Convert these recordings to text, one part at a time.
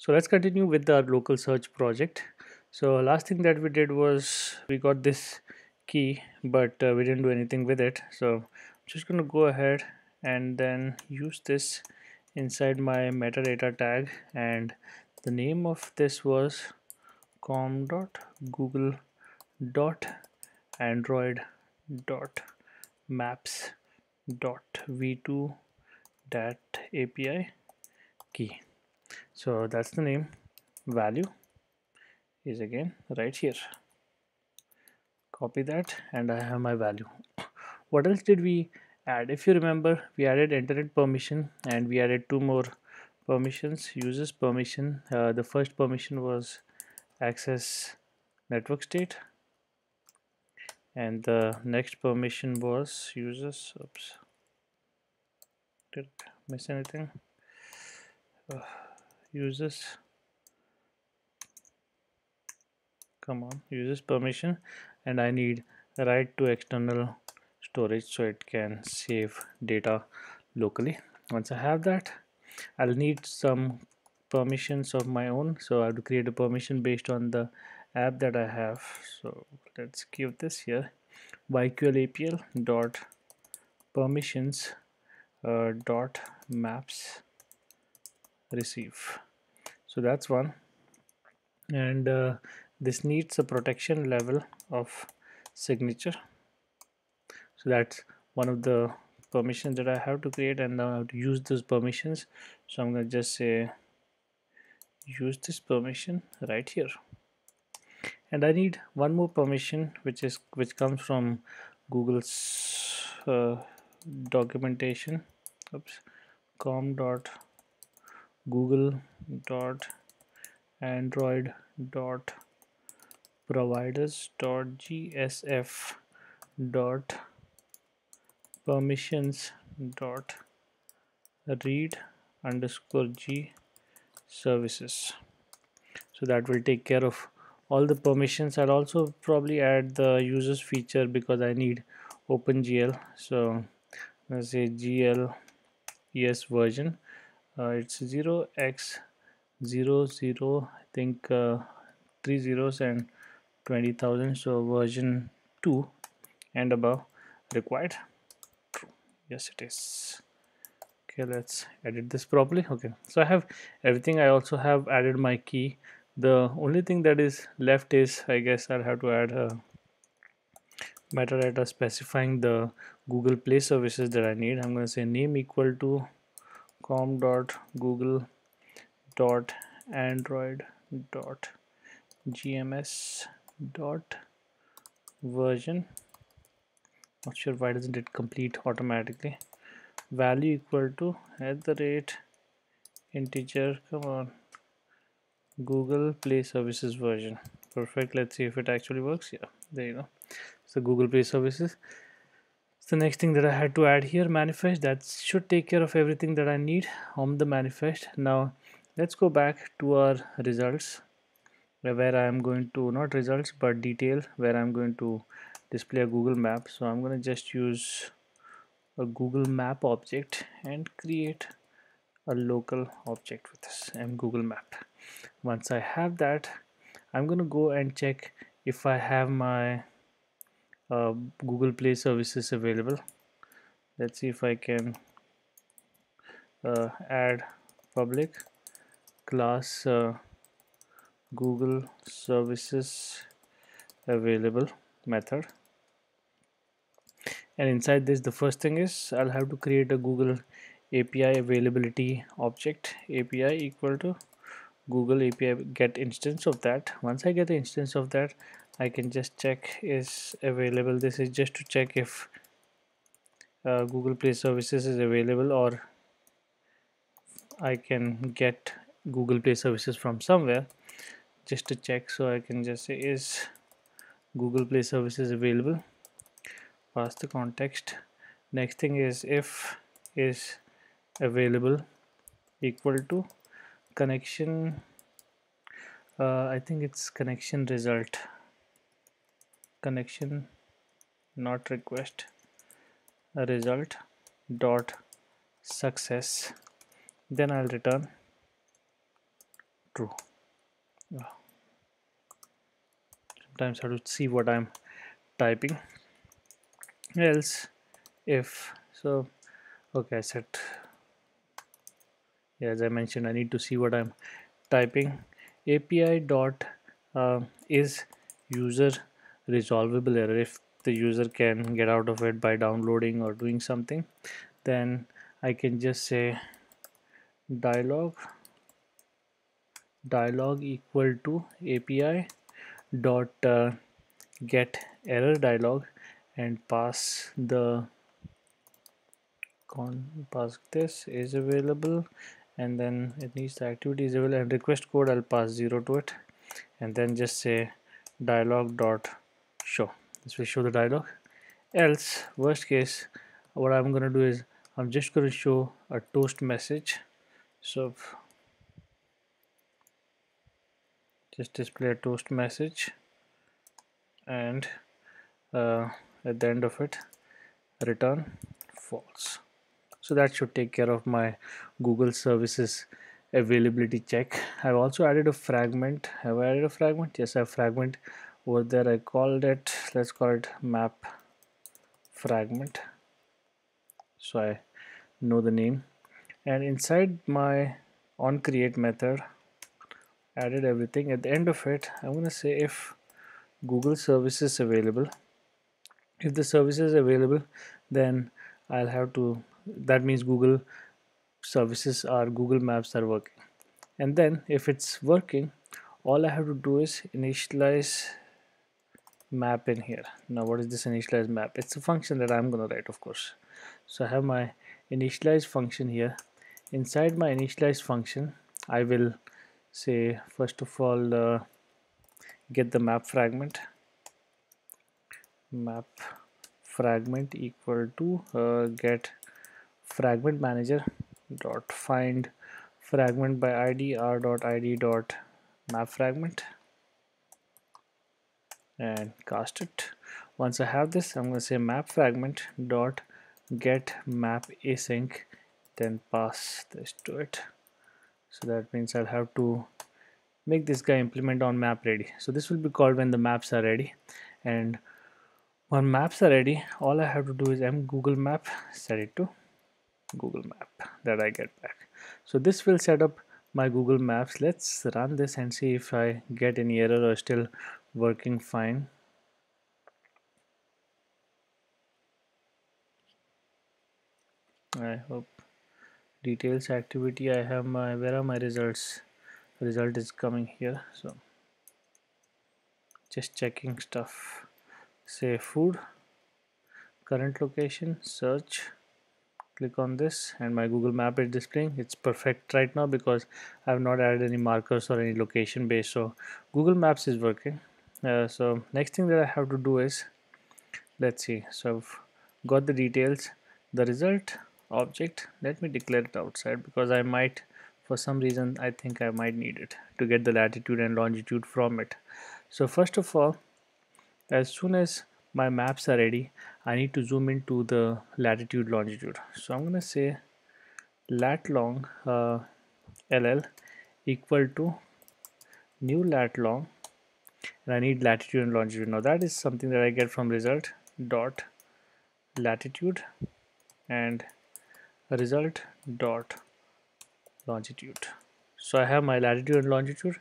So let's continue with our local search project. So last thing that we did was we got this key, but we didn't do anything with it. So I'm just going to go ahead and then use this inside my metadata tag, and the name of this was com.google.android.maps.v2.api_key. So that's the name. Value is again right here. Copy that, and I have my value. What else did we add? If you remember, we added internet permission, and we added two more permissions. Users permission. The first permission was access network state, and the next permission was users. Oops, did I miss anything? Users. Come on, users permission, and I need a right to external storage so it can save data locally. Once I have that, I'll need some permissions of my own, so I have to create a permission based on the app that I have. So let's give this here YQLAPL.permissions.maps receive. So that's one, and this needs a protection level of signature. So that's one of the permissions that I have to create, and now I have to use those permissions. So I'm going to just say use this permission right here, and I need one more permission which comes from Google's documentation. Oops, com.google.android.providers.gsf.permissions.read_g_services. So that will take care of all the permissions. I'll also probably add the users feature because I need OpenGL. So let's say GL ES version. It's 0x00, I think 3 zeros and 20,000. So version 2 and above required. True. Yes, it is. Okay, let's edit this properly. Okay, so I have everything. I also have added my key. The only thing that is left is, I guess I'll have to add a metadata specifying the Google Play services that I need. I'm going to say name equal to com.google.android.gms.version. Not sure why doesn't it complete automatically. Value equal to @integer. Come on, Google Play Services version. Perfect. Let's see if it actually works. Yeah, there you go. So Google Play Services. So next thing that I had to add here, manifest. That should take care of everything that I need on the manifest. Now let's go back to our results, where I am going to, not results but detail, where I'm going to display a Google map. So I'm going to just use a Google map object and create a local object with this and Google map. Once I have that, I'm gonna go and check if I have my Google Play services available. Let's see if I can add public class Google services available method, and inside this the first thing is I'll have to create a Google API availability object, API equal to Google API get instance of that. Once I get the instance of that, I can just check is available. This is just to check if Google Play Services is available, or I can get Google Play Services from somewhere just to check. So I can just say is Google Play Services available, pass the context. Next thing is if is available equal to connection, I think it's connection result, connection not request, result dot success, then I'll return true. Sometimes I have to see what I'm typing. Else, if so, okay, I set. Yeah, as I mentioned, I need to see what I'm typing. API dot is user resolvable error. If the user can get out of it by downloading or doing something, then I can just say dialog equal to API dot get error dialog and pass the pass this is available, and then it needs the activity is available and request code. I'll pass 0 to it, and then just say dialog dot show. This will show the dialog. Else, worst case, what I'm gonna do is I'm just gonna show a toast message. So just display a toast message, and at the end of it, return false. So that should take care of my Google services availability check. I've also added a fragment. Have I added a fragment? Yes, I have a fragment over there. I called it, let's call it map fragment, so I know the name. And inside my onCreate method, added everything. At the end of it, I'm gonna say if Google services available. If the service is available, then I'll have to, that means Google services are Google Maps are working. And then if it's working, all I have to do is initialize map in here. Now what is this initialize map? It's a function that I'm gonna write, of course. So I have my initialize function here. Inside my initialize function, I will say first of all get the map fragment equal to get fragment manager dot find fragment by id r dot id dot map fragment and cast it. Once I have this, I'm going to say map fragment dot get map async, then pass this to it. So that means I'll have to make this guy implement on map ready. So this will be called when the maps are ready, and when maps are ready, all I have to do is Google Map, set it to Google Map that I get back. So this will set up my Google Maps. Let's run this and see if I get any error or still working fine. I hope details activity. I have my, where are my results? Result is coming here. So just checking stuff. Say food, current location, search, click on this, and my Google Map is displaying. It's perfect right now because I have not added any markers or any location base, so Google Maps is working. So next thing that I have to do is, let's see, so I've got the details, the result object. Let me declare it outside because I might, for some reason I think I might need it to get the latitude and longitude from it. So first of all, as soon as my maps are ready, I need to zoom into the latitude longitude. So I'm gonna say latlong ll equal to new latlong, and I need latitude and longitude. Now that is something that I get from result dot latitude and result dot longitude. So I have my latitude and longitude.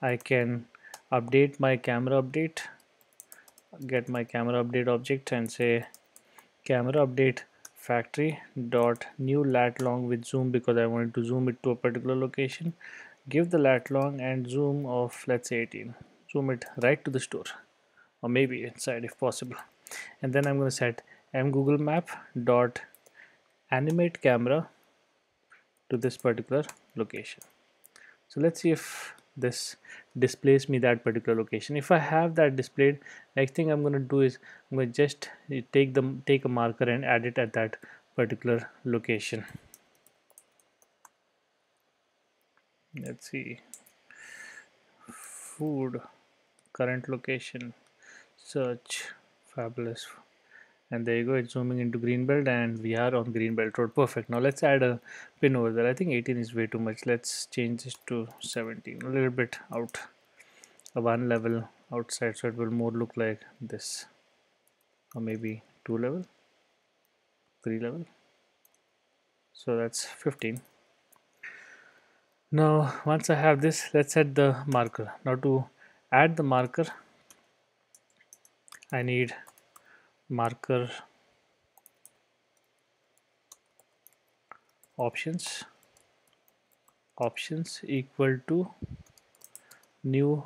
I can update my camera update, get my camera update object and say camera update factory dot new lat long with zoom, because I wanted to zoom it to a particular location. Give the lat long and zoom of, let's say 18. Zoom it right to the store, or maybe inside if possible. And then I'm going to set Google Map dot animate camera to this particular location. So let's see if this displays me that particular location. If I have that displayed, next thing I'm going to do is I'm going to just take a marker and add it at that particular location. Let's see, food, current location, search, fabulous, and there you go, it's zooming into Greenbelt and we are on Greenbelt Road. Perfect. Now let's add a pin over there. I think 18 is way too much. Let's change this to 17, a little bit out, one level outside, so it will more look like this, or maybe two level, three level. So that's 15. Now once I have this, let's add the marker. Now to add the marker, I need marker options equal to new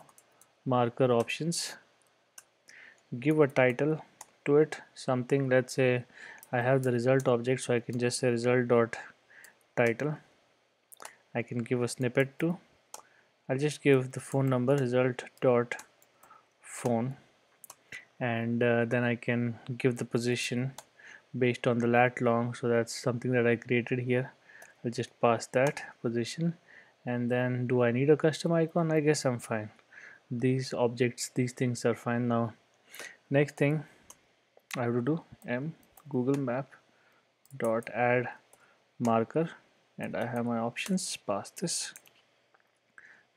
marker options, give a title to it, something, let's say I have the result object, so I can just say result dot title. I can give a snippet to, I'll just give the phone number, result dot phone, and then I can give the position based on the lat long, so that's something that I created here. I'll just pass that position, and then do I need a custom icon? I guess I'm fine. These objects, these things are fine. Now next thing I have to do, Google map dot add marker, and I have my options, pass this.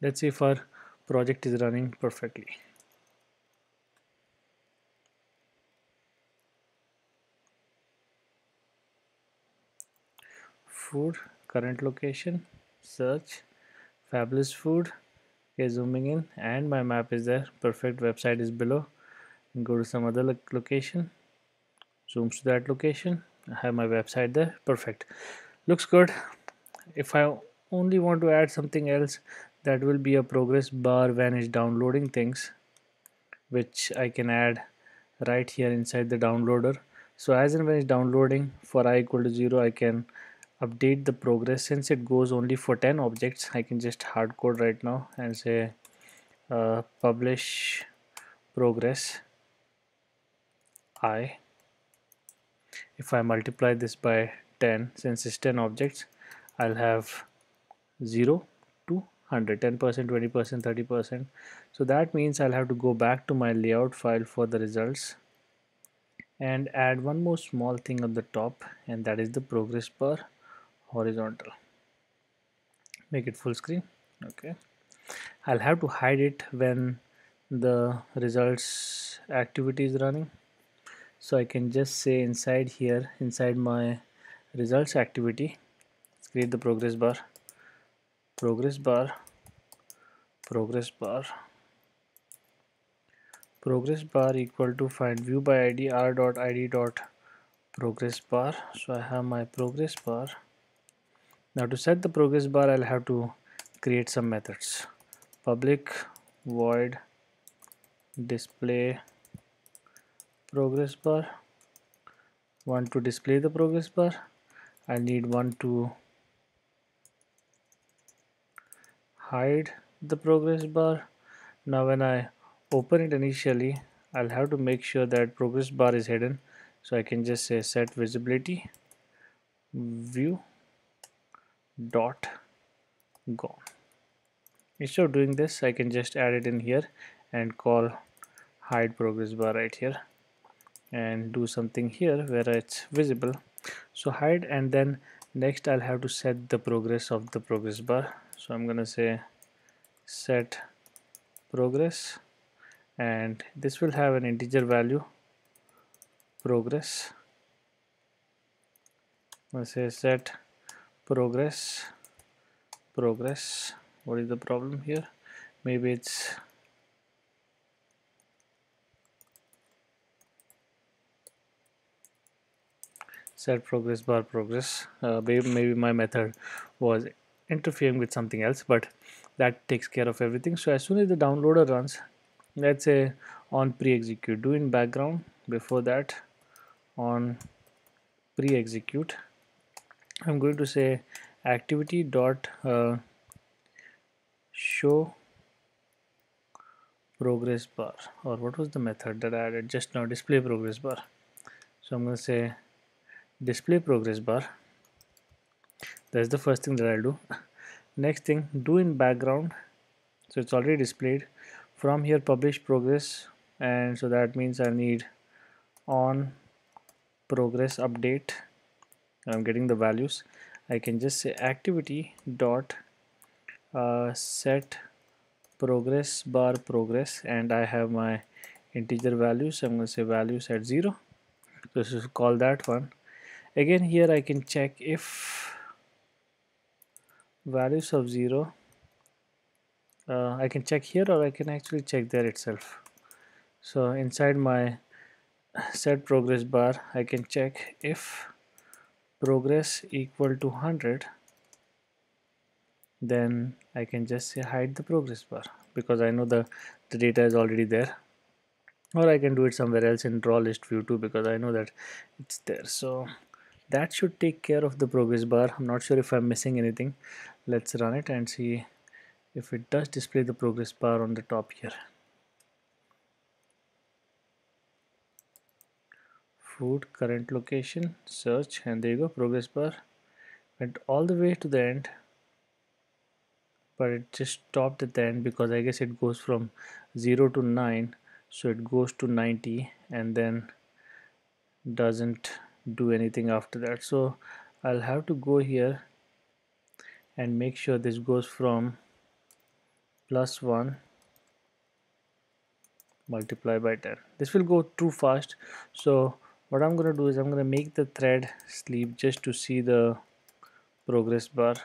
Let's see if our project is running perfectly. Food, current location, search, fabulous food. Okay, zooming in, and my map is there. Perfect. Website is below. And go to some other location. Zooms to that location. I have my website there. Perfect. Looks good. If I only want to add something else, that will be a progress bar when it's downloading things, which I can add right here inside the downloader. So as and when it's downloading, for I equal to 0, I can update the progress. Since it goes only for 10 objects, I can just hard code right now and say publish progress I. If I multiply this by 10, since it's 10 objects, I'll have 0 to 100, 10%, 20%, 30%. So that means I'll have to go back to my layout file for the results and add one more small thing on the top, and that is the progress bar horizontal. Make it full screen. Okay, I'll have to hide it when the results activity is running, so I can just say inside here, inside my results activity, let's create the progress bar equal to find view by id r dot id dot progress bar. So I have my progress bar. Now to set the progress bar, I'll have to create some methods. Public void display progress bar, one to display the progress bar, I need one to hide the progress bar. Now when I open it initially, I'll have to make sure that progress bar is hidden, so I can just say set visibility view dot gone. Instead of doing this, I can just add it in here and call hide progress bar right here, and do something here where it's visible. So hide, and then next I'll have to set the progress of the progress bar. So I'm gonna say set progress, and this will have an integer value progress. Let's say set progress. What is the problem here? Maybe it's set progress bar progress. Maybe my method was interfering with something else, but that takes care of everything. So as soon as the downloader runs, let's say on pre-execute, do in background, before that on pre-execute, I'm going to say activity dot show progress bar, or what was the method that I added just now, display progress bar. So I'm going to say display progress bar. That's the first thing that I'll do. Next thing, do in background, so it's already displayed. From here publish progress, and so that means I need on progress update, I'm getting the values. I can just say activity dot set progress bar progress, and I have my integer values. I'm going to say values at 0. So this is, call that one. Again here I can check if values of 0, I can check here or I can actually check there itself. So inside my set progress bar I can check if progress equal to 100, then I can just say hide the progress bar, because I know the data is already there, or I can do it somewhere else in draw list view too, because I know that it's there. So that should take care of the progress bar. I'm not sure if I'm missing anything. Let's run it and see if it does display the progress bar on the top here. Food, current location, search, and there you go, progress bar. Went all the way to the end, but it just stopped at the end, because I guess it goes from 0 to 9, so it goes to 90 and then doesn't do anything after that. So I'll have to go here and make sure this goes from +1 multiply by 10. This will go too fast, so what I'm gonna do is I'm gonna make the thread sleep just to see the progress bar.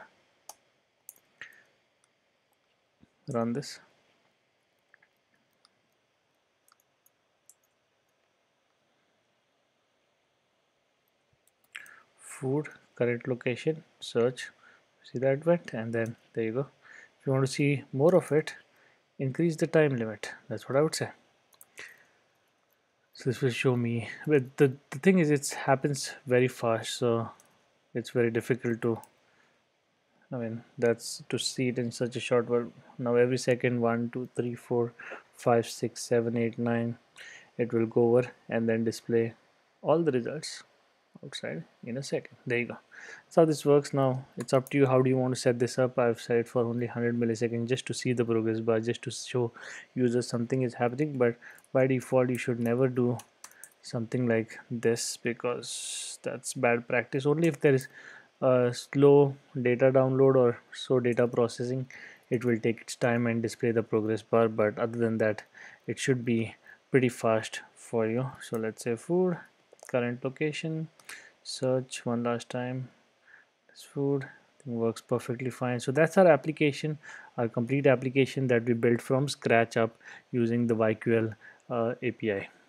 Run this. Food, current location, search. See that went, and then there you go. If you want to see more of it, increase the time limit. That's what I would say. So this will show me, but the thing is it happens very fast, so it's very difficult to, I mean, that's to see it in such a short while. Now every second 1 2 3 4 5 6 7 8 9 it will go over and then display all the results outside in a second. There you go. That's how this works. Now it's up to you, how do you want to set this up. I've set it for only 100 milliseconds just to see the progress bar, just to show users something is happening, but by default you should never do something like this, because that's bad practice. Only if there is a slow data download or so data processing, it will take its time and display the progress bar, but other than that it should be pretty fast for you. So let's say food, current location, search one last time. This food thing works perfectly fine. So that's our application, our complete application that we built from scratch up using the YQL API.